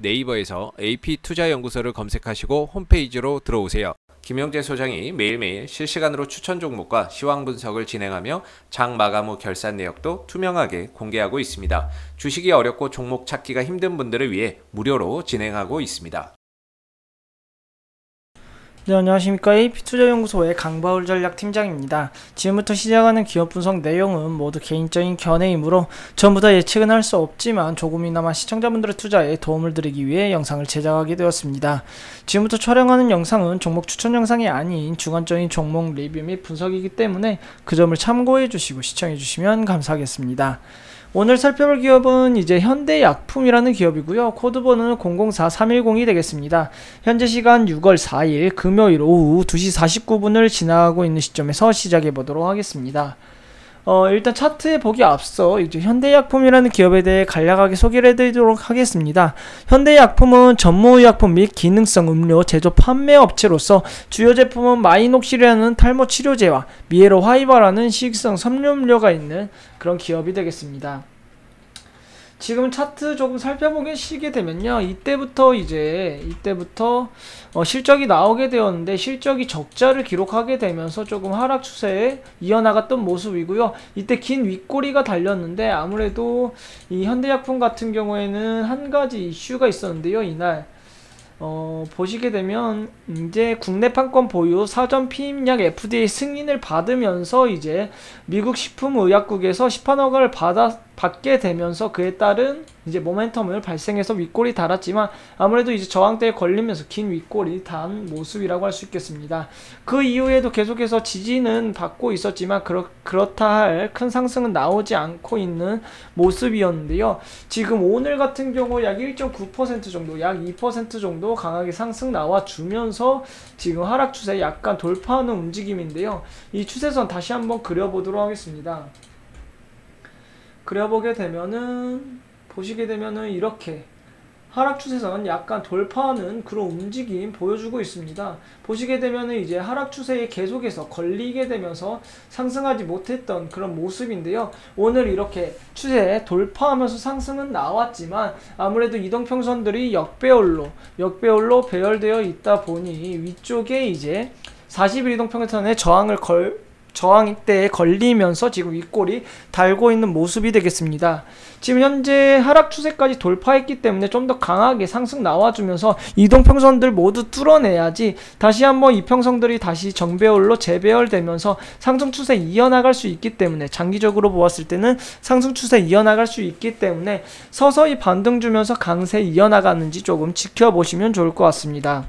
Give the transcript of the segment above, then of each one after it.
네이버에서 AP투자연구소를 검색하시고 홈페이지로 들어오세요. 김용재 소장이 매일매일 실시간으로 추천 종목과 시황 분석을 진행하며 장 마감 후 결산 내역도 투명하게 공개하고 있습니다. 주식이 어렵고 종목 찾기가 힘든 분들을 위해 무료로 진행하고 있습니다. 네, 안녕하십니까. AP투자연구소의 강바울 전략팀장입니다. 지금부터 시작하는 기업 분석 내용은 모두 개인적인 견해이므로 전부 다 예측은 할 수 없지만 조금이나마 시청자분들의 투자에 도움을 드리기 위해 영상을 제작하게 되었습니다. 지금부터 촬영하는 영상은 종목 추천 영상이 아닌 주관적인 종목 리뷰 및 분석이기 때문에 그 점을 참고해 주시고 시청해 주시면 감사하겠습니다. 오늘 살펴볼 기업은 이제 현대약품이라는 기업이고요. 코드번호는 004310이 되겠습니다. 현재 시간 6월 4일 금요일 오후 2시 49분을 지나고 있는 시점에서 시작해 보도록 하겠습니다. 일단 차트에 보기 앞서 이제 현대약품이라는 기업에 대해 간략하게 소개를 해드리도록 하겠습니다. 현대약품은 전무의약품 및 기능성 음료 제조 판매 업체로서 주요 제품은 마이녹실이라는 탈모 치료제와 미에로 화이바라는 식이성 섬유음료가 있는 그런 기업이 되겠습니다. 지금 차트 조금 살펴보시게 되면요, 이때부터 실적이 나오게 되었는데 실적이 적자를 기록하게 되면서 조금 하락 추세에 이어나갔던 모습이고요. 이때 긴 윗꼬리가 달렸는데 아무래도 이 현대약품 같은 경우에는 한 가지 이슈가 있었는데요. 이날 보시게 되면 이제 국내 판권 보유 사전 피임약 FDA 승인을 받으면서 이제 미국 식품의약국에서 시판허가를 받게 되면서 그에 따른 이제 모멘텀을 발생해서 윗골이 달았지만 아무래도 이제 저항대에 걸리면서 긴 윗골이 단 모습이라고 할 수 있겠습니다. 그 이후에도 계속해서 지지는 받고 있었지만 그렇다 할 큰 상승은 나오지 않고 있는 모습이었는데요. 지금 오늘 같은 경우 약 1.9% 정도, 약 2% 정도 강하게 상승 나와주면서 지금 하락 추세에 약간 돌파하는 움직임인데요. 이 추세선 다시 한번 그려보도록 하겠습니다. 보시게 되면은 이렇게 하락 추세선 약간 돌파하는 그런 움직임 보여주고 있습니다. 보시게 되면은 이제 하락 추세에 계속해서 걸리게 되면서 상승하지 못했던 그런 모습인데요. 오늘 이렇게 추세에 돌파하면서 상승은 나왔지만 아무래도 이동평선들이 역배열로 배열되어 있다 보니 위쪽에 이제 40일 이동평선에 저항대에 걸리면서 지금 윗골이 달고 있는 모습이 되겠습니다. 지금 현재 하락 추세까지 돌파했기 때문에 좀 더 강하게 상승 나와주면서 이동평선들 모두 뚫어내야지 다시 한번 이 평선들이 다시 정배열로 재배열되면서 상승 추세 이어나갈 수 있기 때문에, 장기적으로 보았을 때는 상승 추세 이어나갈 수 있기 때문에 서서히 반등 주면서 강세 이어나가는지 조금 지켜보시면 좋을 것 같습니다.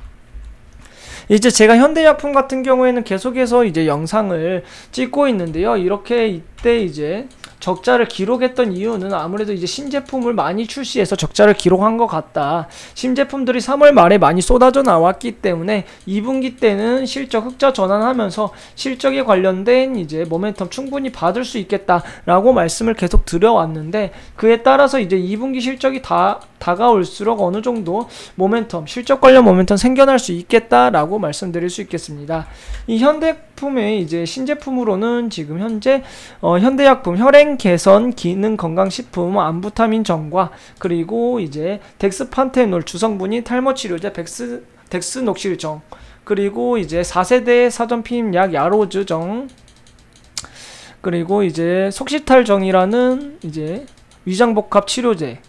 이제 제가 현대약품 같은 경우에는 계속해서 이제 영상을 찍고 있는데요. 이렇게 이때 이제 적자를 기록했던 이유는 아무래도 이제 신제품을 많이 출시해서 적자를 기록한 것 같다. 신제품들이 3월 말에 많이 쏟아져 나왔기 때문에 2분기 때는 실적 흑자 전환하면서 실적에 관련된 이제 모멘텀 충분히 받을 수 있겠다라고 말씀을 계속 드려왔는데 그에 따라서 이제 2분기 실적이 다가올수록 어느 정도 모멘텀, 실적 관련 모멘텀 생겨날 수 있겠다라고 말씀드릴 수 있겠습니다. 이 현대약품의 이제 신제품으로는 지금 현재 현대약품 혈행 개선 기능 건강식품 암부타민 정과 그리고 이제 덱스판테놀 주성분이 탈모 치료제 덱스 녹실 정, 그리고 이제 4세대 사전 피임약 야로즈 정, 그리고 이제 속시탈 정이라는 이제 위장복합 치료제,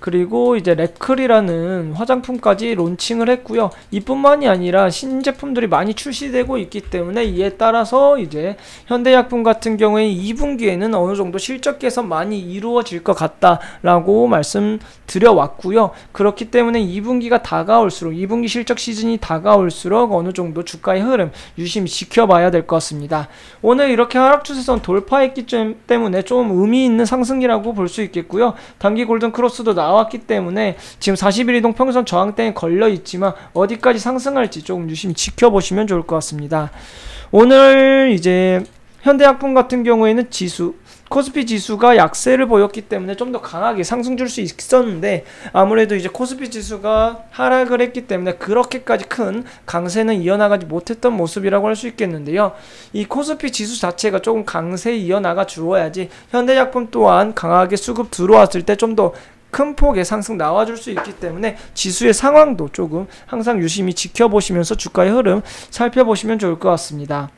그리고 이제 랩클이라는 화장품까지 론칭을 했고요. 이뿐만이 아니라 신제품들이 많이 출시되고 있기 때문에 이에 따라서 이제 현대약품 같은 경우에 2분기에는 어느 정도 실적 개선 많이 이루어질 것 같다라고 말씀드려왔고요. 그렇기 때문에 2분기가 다가올수록, 2분기 실적 시즌이 다가올수록 어느 정도 주가의 흐름 유심히 지켜봐야 될 것 같습니다. 오늘 이렇게 하락 추세선 돌파했기 때문에 좀 의미 있는 상승이라고 볼 수 있겠고요. 단기 골든 크로스도 나왔기 때문에 지금 40일 이동 평선 저항대에 걸려 있지만 어디까지 상승할지 조금 유심히 지켜보시면 좋을 것 같습니다. 오늘 이제 현대약품 같은 경우에는 코스피 지수가 약세를 보였기 때문에 좀 더 강하게 상승 줄 수 있었는데 아무래도 이제 코스피 지수가 하락을 했기 때문에 그렇게까지 큰 강세는 이어나가지 못했던 모습이라고 할 수 있겠는데요. 이 코스피 지수 자체가 조금 강세 이어나가 주어야지 현대약품 또한 강하게 수급 들어왔을 때 좀 더 큰 폭의 상승 나와줄 수 있기 때문에 지수의 상황도 조금 항상 유심히 지켜보시면서 주가의 흐름 살펴보시면 좋을 것 같습니다.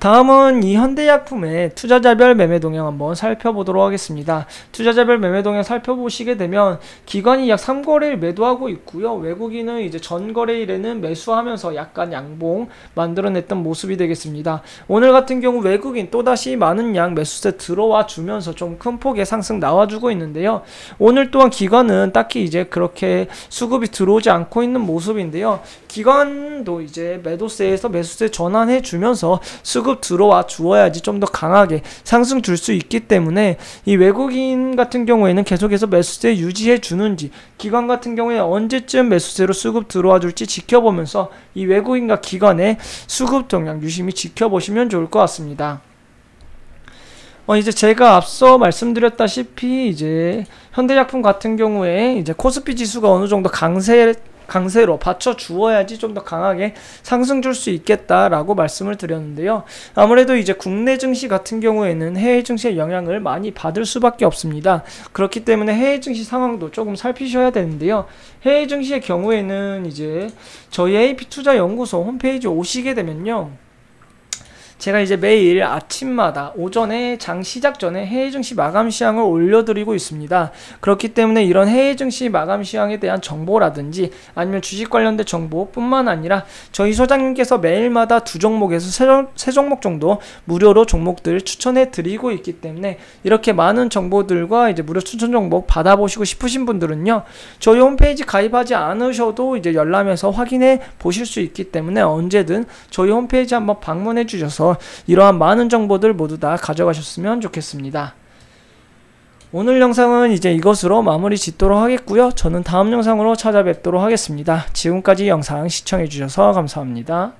다음은 이 현대약품의 투자자별 매매 동향 한번 살펴보도록 하겠습니다. 투자자별 매매 동향 살펴보시게 되면 기관이 약 3거래일 매도하고 있고요. 외국인은 이제 전 거래일에는 매수하면서 약간 양봉 만들어냈던 모습이 되겠습니다. 오늘 같은 경우 외국인 또다시 많은 양 매수세 들어와 주면서 좀 큰 폭의 상승 나와주고 있는데요. 오늘 또한 기관은 딱히 이제 그렇게 수급이 들어오지 않고 있는 모습인데요. 기관도 이제 매도세에서 매수세 전환해 주면서 수급 들어와 주어야지 좀 더 강하게 상승 줄 수 있기 때문에 이 외국인 같은 경우에는 계속해서 매수세 유지해 주는지, 기관 같은 경우에 언제쯤 매수세로 수급 들어와 줄지 지켜보면서 이 외국인과 기관의 수급 동향 유심히 지켜보시면 좋을 것 같습니다. 이제 제가 앞서 말씀드렸다시피 이제 현대약품 같은 경우에 이제 코스피 지수가 어느 정도 강세로 받쳐주어야지 좀 더 강하게 상승 줄 수 있겠다라고 말씀을 드렸는데요. 아무래도 이제 국내 증시 같은 경우에는 해외 증시의 영향을 많이 받을 수밖에 없습니다. 그렇기 때문에 해외 증시 상황도 조금 살피셔야 되는데요. 해외 증시의 경우에는 이제 저희 AP투자연구소 홈페이지 오시게 되면요. 제가 이제 매일 아침마다 오전에 장 시작 전에 해외 증시 마감 시황을 올려드리고 있습니다. 그렇기 때문에 이런 해외 증시 마감 시황에 대한 정보라든지 아니면 주식 관련된 정보뿐만 아니라 저희 소장님께서 매일마다 두 종목에서 세 종목 정도 무료로 종목들 추천해 드리고 있기 때문에 이렇게 많은 정보들과 이제 무료 추천 종목 받아보시고 싶으신 분들은요. 저희 홈페이지 가입하지 않으셔도 이제 열람해서 확인해 보실 수 있기 때문에 언제든 저희 홈페이지 한번 방문해 주셔서 이러한 많은 정보들 모두 다 가져가셨으면 좋겠습니다. 오늘 영상은 이제 이것으로 마무리 짓도록 하겠고요. 저는 다음 영상으로 찾아뵙도록 하겠습니다. 지금까지 영상 시청해주셔서 감사합니다.